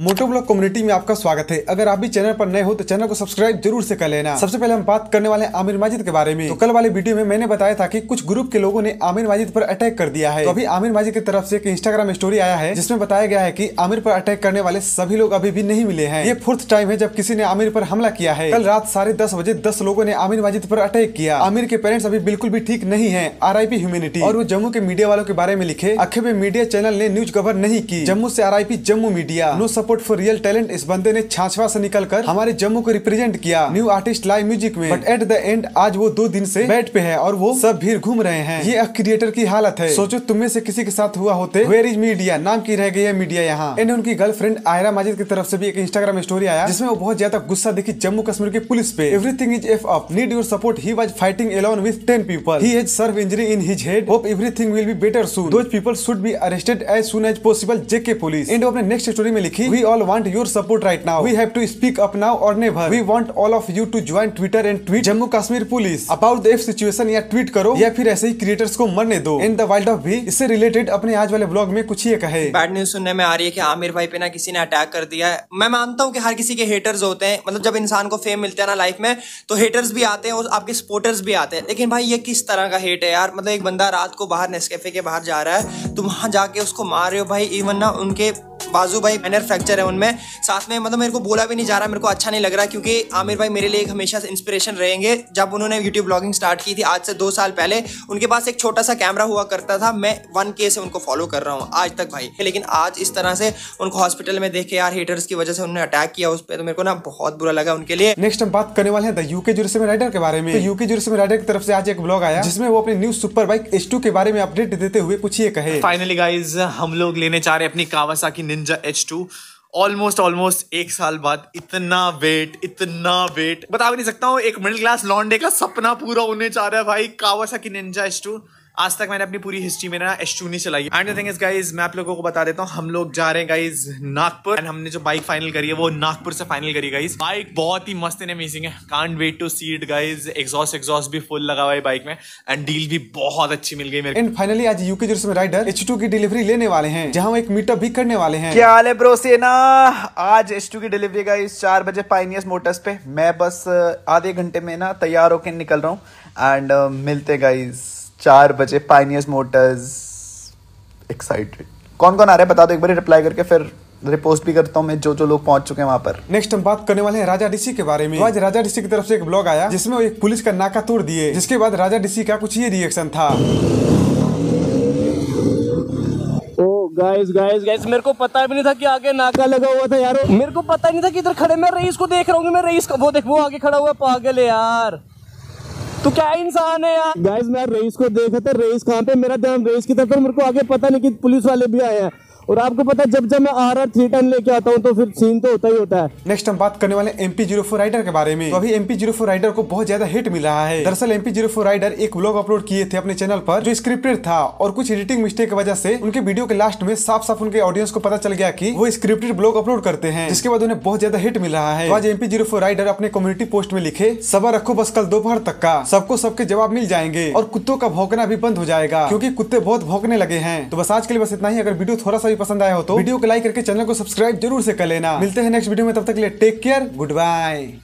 मोटो block community में आपका स्वागत है। अगर आप भी चैनल पर नए हो तो चैनल को सब्सक्राइब जरूर से कर लेना। सबसे पहले हम बात करने वाले हैं आमिर माजिद के बारे में। तो कल वाले वीडियो में मैंने बताया था कि कुछ ग्रुप के लोगों ने आमिर माजिद पर अटैक कर दिया है। तो अभी आमिर माजिद की तरफ से एक इंस्टाग्राम स्टोरी आया है जिसमें बताया गया है कि आमिर पर अटैक करने वाले सभी लोग अभी भी नहीं मिले हैं। ये फोर्थ टाइम है जब किसी ने आमिर पर हमला किया है। कल रात 10:30 बजे 10 लोगों ने आमिर माजिद पर अटैक किया। आमिर के पेरेंट्स अभी बिल्कुल भी ठीक नहीं है। RIP humanity. और वो जम्मू के मीडिया वालों के बारे में लिखे, आखिर में मीडिया चैनल ने न्यूज कवर नहीं की। जम्मू से RIP Jammu media. No support for real talent. इस बंदे ने छाछवा से निकलकर हमारे जम्मू को रिप्रेजेंट किया न्यू आर्टिस्ट लाइव म्यूजिक में, बट एट द एंड आज वो 2 दिन से बेड पे है और वो सब भीड़ घूम रहे हैं। ये क्रिएटर की हालत है। सोचो तुम में से किसी के साथ हुआ होते। वेयर इज मीडिया नाम की रह गई है मीडिया यहाँ। एंड उनकी गर्लफ्रेंड आयरा माजिद की तरफ से भी एक इंस्टाग्राम स्टोरी आया जिसमें वो बहुत ज्यादा गुस्सा दिखी जम्मू कश्मीर की पुलिस पे। Everything is F up, need your support. He was fighting alone with 10 people. He has serve injury in his head. Hope everything will be better soon. Those people should be arrested as soon as possible. JK police. And अपने next story में लिखी, we all want your support right now. We have to speak up now or never. We want all of you to join Twitter and tweet Jammu Kashmir police about the F situation. या tweet करो या फिर ऐसे ही creators को मरने दो। In the wild of भी इससे रिलेटेड अपने आज वाले ब्लॉग में कुछ ये कहे। बैड न्यूज सुनने में आ रही है कि आमिर भाई पे ना किसी ने अटैक कर दिया है। मैं मानता हूँ कि हर किसी के हेटर्स होते हैं, मतलब जब इंसान को फेम मिलता है ना लाइफ में तो हेटर्स भी आते हैं और आपके सपोर्टर्स भी आते हैं। लेकिन भाई ये किस तरह का हेट है यार। मतलब एक बंदा रात को बाहर नेस्कैफे के बाहर जा रहा है, तुम वहां जाके उसको मार रहे हो भाई। इवन ना उनके बाजू भाई माइनर फ्रैक्चर है उनमें, साथ में मतलब मेरे को बोला भी नहीं जा रहा। मेरे को अच्छा नहीं लग रहा क्योंकि आमिर भाई मेरे लिए एक हमेशा इंस्पिरेशन रहेंगे। जब उन्होंने यूट्यूब ब्लॉगिंग स्टार्ट की थी आज से 2 साल पहले, उनके पास एक छोटा सा कैमरा हुआ करता था। मैं 1K से उनको फॉलो कर रहा हूँ आज तक भाई। लेकिन आज इस तरह से उनको हॉस्पिटल में देखे यार, हेटर्स की वजह से उन्होंने अटैक किया उस पर, तो मेरे को ना बहुत बुरा लगा उनके लिए। नेक्स्ट हम बात करने वाले हैं द UK07 राइडर के बारे में। UK07 राइडर की तरफ से आज एक ब्लॉग आया जिसमें वो अपनी न्यू सुपर बाइक H2 के बारे में अपडेट देते हुए कुछ ये कहे। फाइनली गाइज हम लोग लेने जा रहे हैं अपनी कावासाकी निंजा H2 ऑलमोस्ट 1 साल बाद। इतना वेट बता भी नहीं सकता हूँ। एक मिडिल क्लास लॉन्डे का सपना पूरा होने चाह रहा है भाई, कावासाकी निंजा H2। आज तक मैंने अपनी पूरी हिस्ट्री में ना H2 नहीं चलाई। And the thing is guys, मैं आप लोगों को बता देता हूँ हम लोग जा रहे हैं गाइज नागपुर। एंड हमने जो बाइक फाइनल करी है वो नागपुर से फाइनल करी गाइज। बाइक बहुत ही मस्त एंड अमेजिंग है, can't wait to see it guys. Exhaust भी फुल लगा हुआ है बाइक में एंड डील भी बहुत अच्छी मिल गई मेरे। एंड फाइनली आज UK07 राइडर H2 की डिलीवरी लेने वाले हैं, जहाँ एक मीटअप भी करने वाले हैं। क्या हाल है ब्रो सेना। आज H2 की डिलीवरी गाइज 4 बजे पाइनियर्स मोटर्स पे। मैं बस आधे घंटे में ना तैयार होकर निकल रहा हूँ एंड मिलते गाइज 4 बजे पाइनियर्स मोटर्स। एक्साइटेड। कौन कौन आ रहा है बता दो एक बार रिप्लाई करके, फिर रिपोस्ट भी करता हूँ मैं जो जो लोग पहुंच चुके हैं वहाँ पर। नेक्स्ट हम बात करने वाले हैं राजा डीसी के बारे में। तो आज राजा डीसी की तरफ से एक ब्लॉग आया जिसमें वो एक पुलिस का नाका तोड़ दिए, जिसके बाद राजा डीसी का कुछ ये रिएक्शन था। गाइस मेरे को पता भी नहीं था कि आगे नाका लगा हुआ था यार। मेरे को पता नहीं था कि इधर खड़े। मैं रईस को देख रहा हूँ, मैं रईस का वो देख, वो आगे खड़ा हुआ। पागल है यार, तो क्या इंसान है यार। गाइस मैं रईस को देखा था, रईस कहाँ पे, मेरा ध्यान रईस की तरफ। मेरे को आगे पता नहीं कि पुलिस वाले भी आए हैं। और आपको पता है जब मैं RR 310 लेके आता हूँ तो फिर सीन तो होता ही होता है। नेक्स्ट हम बात करने वाले MP 04 राइडर के बारे में। तो अभी MP 04 राइडर को बहुत ज्यादा हिट मिल रहा है। दरअसल MP 04 राइडर एक व्लॉग अपलोड किए थे अपने चैनल पर जो स्क्रिप्टेड था, और कुछ एडिटिंग मिस्टेक की वजह से उनके वीडियो के लास्ट में साफ उनके ऑडियंस को पता चल गया कि वो स्क्रिप्टेड व्लॉग अपलोड करते हैं, जिसके बाद उन्हें बहुत ज्यादा हिट मिल रहा है। आज MP 04 राइडर अपने कम्युनिटी पोस्ट में लिखे, सबर रखो बस कल दोपहर तक का, सबको सबके जवाब मिल जाएंगे और कुत्तों का भौंकना भी बंद हो जाएगा क्योंकि कुत्ते बहुत भौंकने लगे हैं। तो बस आज के लिए बस इतना ही। अगर वीडियो थोड़ा सा पसंद आया हो तो वीडियो को लाइक करके चैनल को सब्सक्राइब जरूर से कर लेना। मिलते हैं नेक्स्ट वीडियो में, तब तक के लिए टेक केयर, गुड बाय।